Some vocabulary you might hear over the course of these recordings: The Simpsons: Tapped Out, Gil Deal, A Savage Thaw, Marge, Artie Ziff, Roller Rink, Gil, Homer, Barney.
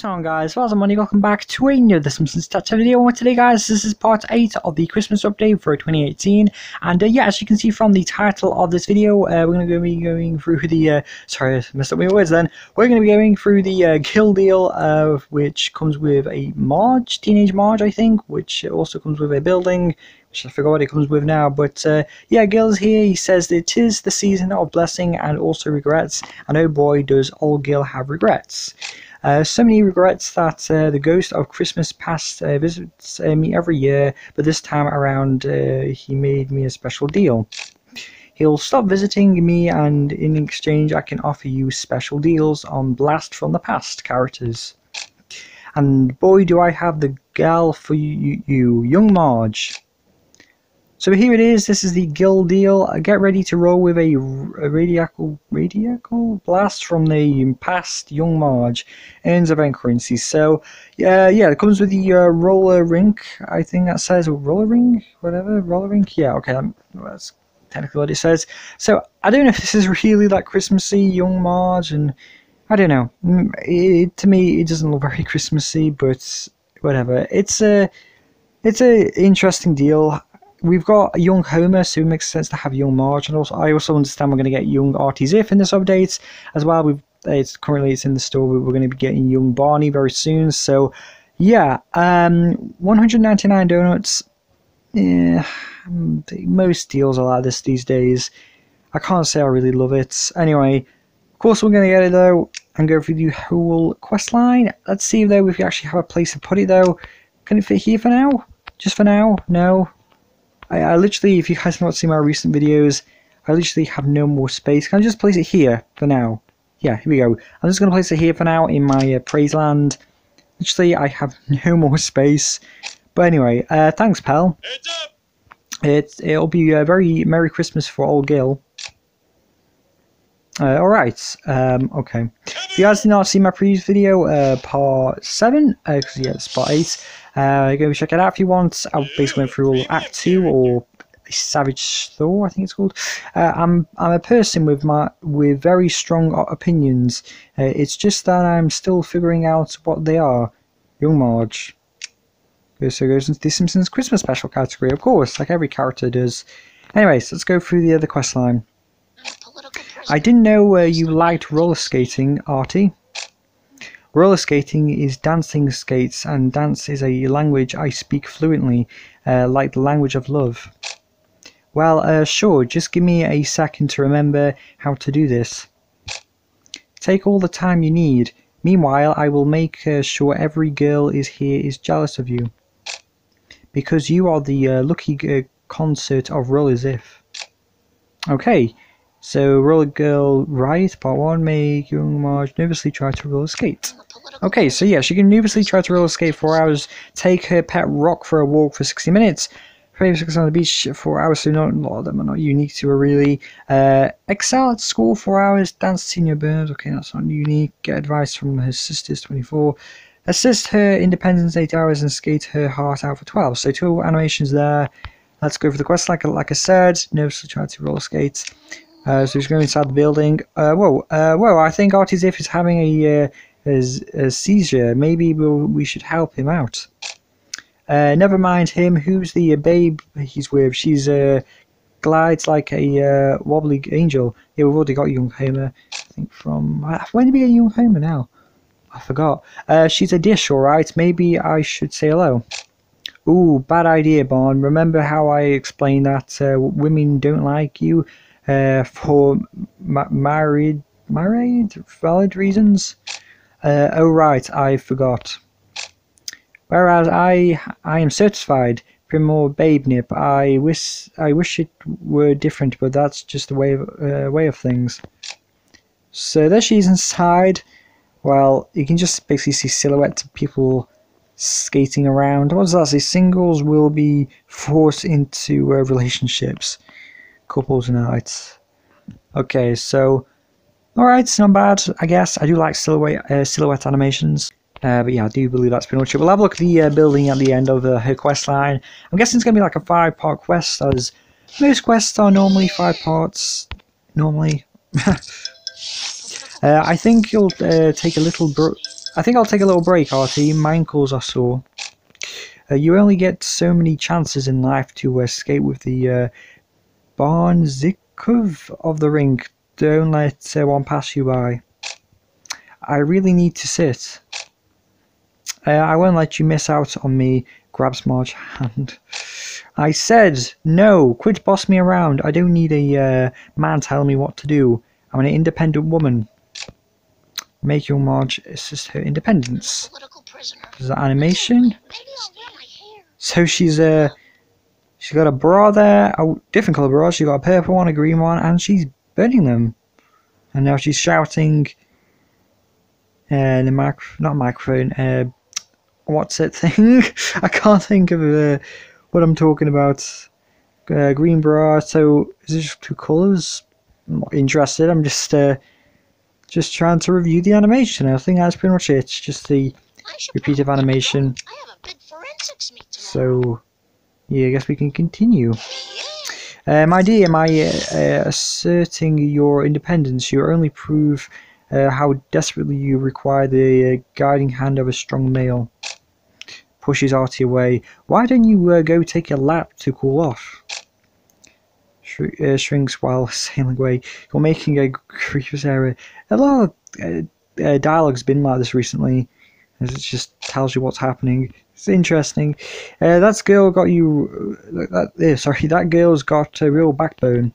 What's on, guys? Well, I'm Money. Welcome back to another The Simpsons Tapped Out video. And today, guys, this is part 8 of the Christmas update for 2018. And yeah, as you can see from the title of this video, we're going to be going through the sorry, I messed up my words. Then we're going to be going through the Gil Deal, which comes with a Marge, teenage Marge, I think, which also comes with a building. Which I forgot what it comes with now, but yeah, Gil's here. He says that it is the season of blessing and also regrets, and oh boy, does old Gil have regrets. So many regrets that the ghost of Christmas past visits me every year, but this time around he made me a special deal. He'll stop visiting me, and in exchange I can offer you special deals on Blast from the Past characters. And boy, do I have the gal for you young Marge. So here it is. This is the Gil Deal. Get ready to roll with a radiacal blast from the past, young Marge. Earns event currency. So yeah, it comes with the roller rink. I think that says roller rink, whatever roller rink. Yeah, okay, that's technically what it says. So I don't know if this is really like Christmassy, young Marge, and I don't know. To me, it doesn't look very Christmassy, but whatever. It's a interesting deal. We've got young Homer, so it makes sense to have young Marge, and also I also understand we're going to get young Artie Ziff in this update as well. It's currently in the store, but we're going to be getting young Barney very soon. So yeah, 199 donuts. Yeah, most deals are like this these days. I can't say I really love it. Anyway, of course we're going to get it though, and go through the whole quest line. Let's see though if we actually have a place to put it though. Can it fit here for now? Just for now? No. I literally, if you guys have not seen my recent videos, I literally have no more space. Can I just place it here for now? Yeah, here we go. I'm just going to place it here for now in my praise land. Literally, I have no more space. But anyway, thanks, pal. It's up. It'll be a very Merry Christmas for old Gil. Alright, okay. If you guys did not see my previous video, part 7, because yeah, it's part 8, go check it out if you want. I basically went through all Act 2, or Savage Thor, I think it's called. I'm a person with very strong opinions. It's just that I'm still figuring out what they are. Young Marge. So it goes into The Simpsons Christmas Special category, of course, like every character does. Anyways, let's go through the other quest line. I didn't know you liked roller skating, Artie. Roller skating is dancing skates, and dance is a language I speak fluently, like the language of love. Well, sure, just give me a second to remember how to do this. Take all the time you need. Meanwhile, I will make sure every girl is here is jealous of you. Because you are the lucky concert of Roller Ziff. Okay. So, Roller Girl, right? Part 1, make young Marge nervously try to roller skate. Okay, so yeah, she can nervously try to roller skate for 4 hours, take her pet rock for a walk for 60 minutes, 36 on the beach for 4 hours, so not a lot of them are not unique to her really. Excel at school 4 hours, dance senior birds, okay, that's not unique. Get advice from her sisters, 24. Assist her independence, 8 hours, and skate her heart out for 12. So, 2 animations there. Let's go for the quest, like I said, nervously try to roller skate. So he's going inside the building. Whoa! I think Artie Ziff is having a seizure. Maybe we should help him out. Never mind him. Who's the babe he's with? She's glides like a wobbly angel. Yeah, we've already got young Homer. I think from when did we get young Homer now? I forgot. She's a dish, all right. Maybe I should say hello. Ooh, bad idea, Barn. Remember how I explained that women don't like you. For valid reasons. Oh right, I forgot. Whereas I am satisfied, Primor Babe Nip. I wish it were different, but that's just the way of things. So there she is inside. Well, you can just basically see silhouettes of people skating around. What does that say? Singles will be forced into relationships. Couples and nights. Okay, so alright, it's not bad, I guess. I do like silhouette animations, but yeah, I do believe that's pretty much it. We'll have a look at the building at the end of her quest line. I'm guessing it's going to be like a 5-part quest, as most quests are normally 5 parts. Normally. I think you'll take a little I think I'll take a little break, Artie. My ankles are sore. You only get so many chances in life to escape with the Barney of the rink. Don't let one pass you by. I really need to sit. I won't let you miss out on me. Grabs Marge's hand. I said no. Quit boss me around. I don't need a man telling me what to do. I'm an independent woman. Make your Marge assist her independence. Political prisoner. Is that animation? So she's got a bra there. Oh, different colour bra. She got a purple one, a green one, and she's burning them. And now she's shouting. The microphone. What's it thing? I can't think of what I'm talking about. Green bra. So is it just two colours? I'm not interested. I'm just trying to review the animation. I think that's pretty much it. It's just the repeat of animation. I have a big forensics meeting. So yeah, I guess we can continue. My dear, am I asserting your independence? You only prove how desperately you require the guiding hand of a strong male. Pushes Artie away. Why don't you go take a lap to cool off? Shrinks while sailing away. You're making a grievous error. A lot of dialogue's been like this recently, as it just tells you what's happening. It's interesting. That girl's got a real backbone.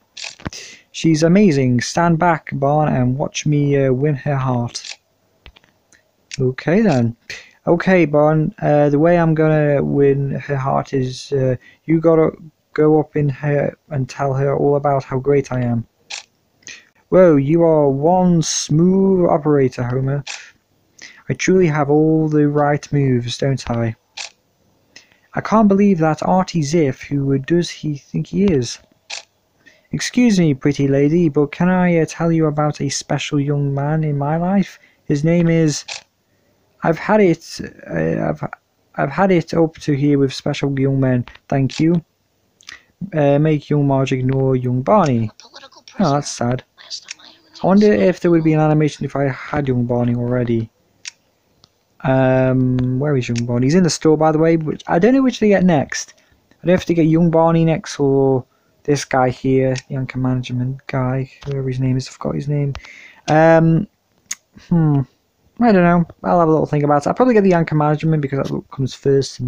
She's amazing. Stand back, Barn, and watch me win her heart. Okay then. Okay, Barn. The way I'm gonna win her heart is you gotta go up in her and tell her all about how great I am. Whoa, you are one smooth operator, Homer. I truly have all the right moves, don't I? I can't believe that Artie Ziff. Who does he think he is? Excuse me, pretty lady, but can I tell you about a special young man in my life? His name is... I've had it up to here with special young men. Thank you. Make young Marge ignore young Barney. Oh, that's sad. I wonder if there would be an animation if I had young Barney already. Where is young Barney? He's in the store, by the way, but I don't know which to get next. I don't have to get young Barney next or this guy here, the anchor management guy, whoever his name is. I forgot his name. I don't know. I'll have a little think about it. I'll probably get the anchor management because that's what comes first in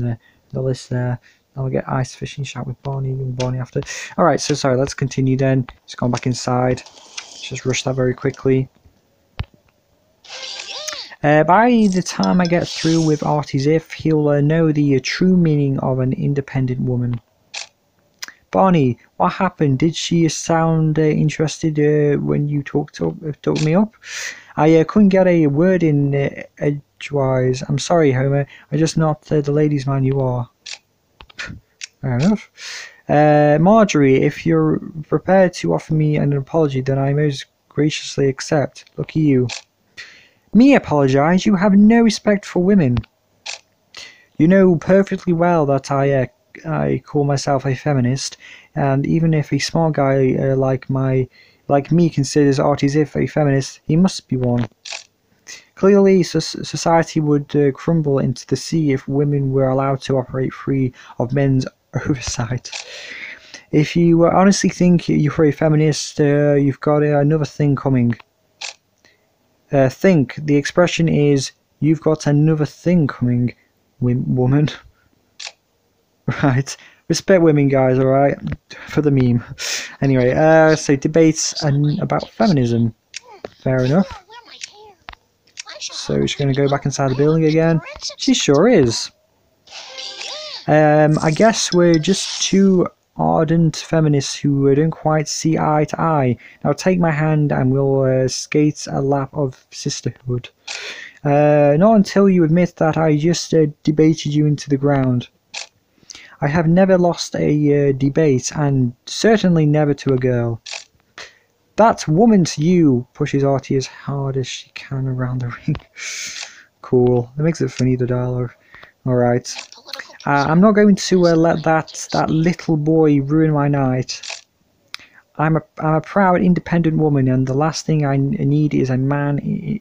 the list there. I'll get ice fishing shack with Barney, young Barney after. Alright, so sorry, let's continue then. Just gone back inside. Let's just rush that very quickly. By the time I get through with Artie Ziff, he'll know the true meaning of an independent woman. Barney, what happened? Did she sound interested when you talked me up? I couldn't get a word in edgewise. I'm sorry, Homer. I'm just not the ladies' man you are. Fair enough. Marjorie, if you're prepared to offer me an apology, then I most graciously accept. Lucky you. Me apologise? You have no respect for women. You know perfectly well that I call myself a feminist, and even if a smart guy like me considers Artie Ziff a feminist, he must be one. Clearly, society would crumble into the sea if women were allowed to operate free of men's oversight. If you honestly think you're a feminist, you've got another thing coming. The expression is, you've got another thing coming, woman. Right. Respect women, guys, alright? For the meme. Anyway, so debates about feminism. Fair enough. So she's going to go back inside the building again. She sure is. I guess we're just two ardent feminists who don't quite see eye to eye. Now take my hand and we'll skate a lap of sisterhood. Not until you admit that I just debated you into the ground. I have never lost a debate, and certainly never to a girl. That woman to you, pushes Artie as hard as she can around the ring. Cool. That makes it funny, the dialogue. Alright. I'm not going to let that little boy ruin my night. I'm a proud, independent woman, and the last thing I need is a man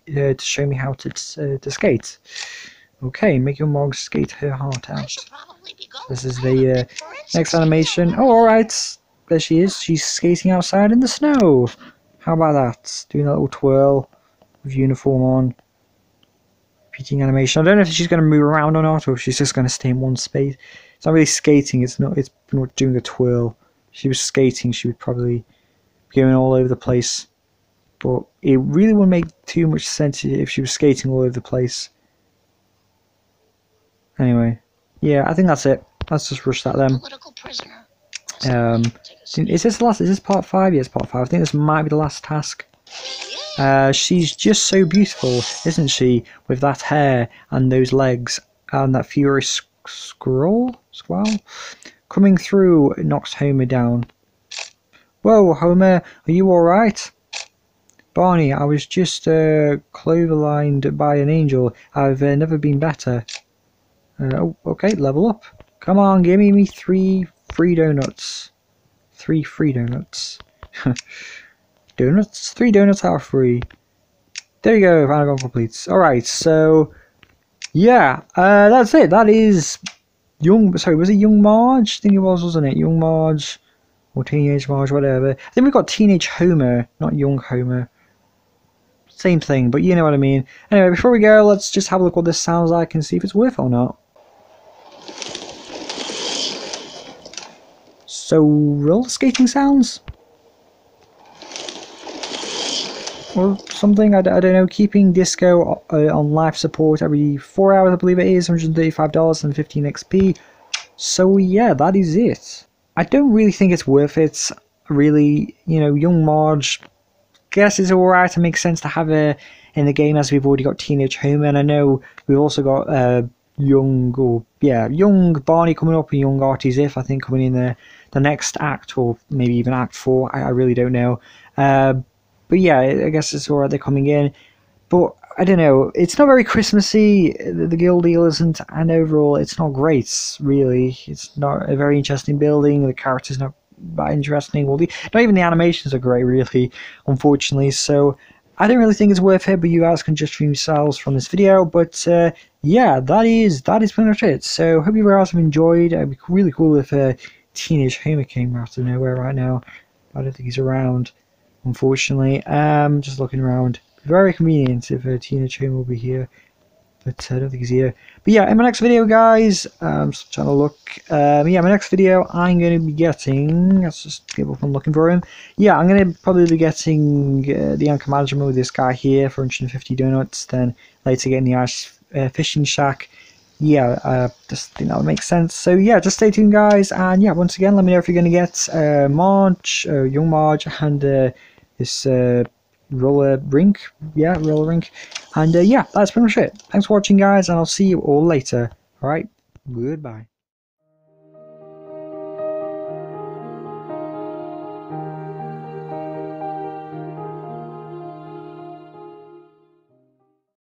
to show me how to skate. Okay, make your Marge skate her heart out. This is the next animation. Oh, alright. There she is. She's skating outside in the snow. How about that? Doing a little twirl with uniform on. Repeating animation. I don't know if she's going to move around or not, or if she's just going to stay in one space. It's not really skating. It's not doing a twirl. If she was skating, she would probably be going all over the place. But it really wouldn't make too much sense if she was skating all over the place. Anyway, yeah, I think that's it. Let's just rush that then. Is this part 5? Yes, part 5. I think this might be the last task. She's just so beautiful, isn't she? With that hair and those legs and that furious squall coming through knocks Homer down. Whoa, Homer, are you all right? Barney, I was just cloverlined by an angel. I've never been better. Okay, level up. Come on, give me 3 free donuts. 3 free donuts. Donuts? 3 donuts are free. There you go, Anagon completes. Alright, so yeah, that's it. That is was it Young Marge? I think it was, wasn't it? Young Marge or Teenage Marge, whatever. I think we got Teenage Homer, not Young Homer. Same thing, but you know what I mean. Anyway, before we go, let's just have a look what this sounds like and see if it's worth it or not. So, roller skating sounds? Or something, I don't know, keeping disco on life support every 4 hours, I believe it is, $135 and 15 XP. So yeah, that is it. I don't really think it's worth it, really. You know, Young Marge, guess it's alright. It makes sense to have her in the game as we've already got Teenage Homer, and I know we've also got young Barney coming up and young Artie Ziff, I think, coming in the next act, or maybe even act 4. I really don't know. But yeah, I guess it's alright they're coming in. But I don't know, it's not very Christmassy, the Gil Deal isn't, and overall it's not great, really. It's not a very interesting building, the character's not that interesting, well, not even the animations are great, really, unfortunately. So I don't really think it's worth it, but you guys can judge for yourselves from this video. But yeah, that is pretty much it. So hope you guys have enjoyed. It'd be really cool if Teenage Homer came out of nowhere right now. I don't think he's around, unfortunately. Just looking around, very convenient if Teenage Homer will be here, but I don't think he's here. But yeah, in my next video, guys, I'm just trying to look. Yeah, my next video, I'm going to be getting... Let's just give up on looking for him. Yeah, I'm going to probably be getting the anchor management with this guy here for 150 donuts. Then later getting the ice fishing shack. Yeah, I just think that would make sense. So yeah, just stay tuned, guys. And yeah, once again, let me know if you're going to get Marge, Young Marge, and this... Roller Rink. Yeah, Roller Rink. And yeah, that's pretty much it. Thanks for watching, guys, and I'll see you all later. Alright, goodbye.